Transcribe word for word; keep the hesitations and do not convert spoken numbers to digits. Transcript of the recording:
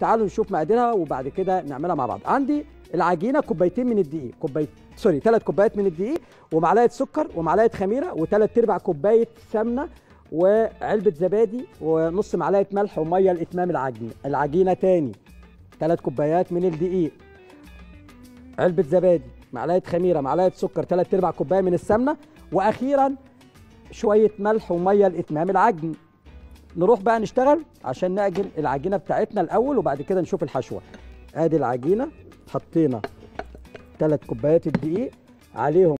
تعالوا نشوف مقاديرها وبعد كده نعملها مع بعض. عندي العجينه كوبايتين من الدقيق، كوبايت سوري ثلاث كوبايات من الدقيق، ومعلقه سكر ومعلقه خميره وثلاث ارباع كوبايه سمنه وعلبه زبادي ونص معلقه ملح وميه لاتمام العجينه. العجينه تاني ثلاث كوبايات من الدقيق، علبه زبادي، معلقه خميره، معلقه سكر، ثلاث ارباع كوبايه من السمنه، واخيرا شويه ملح وميه لاتمام العجن. نروح بقى نشتغل عشان نعجن العجينه بتاعتنا الاول وبعد كده نشوف الحشوه. ادي العجينه، حطينا ثلاث كوبايات الدقيق عليهم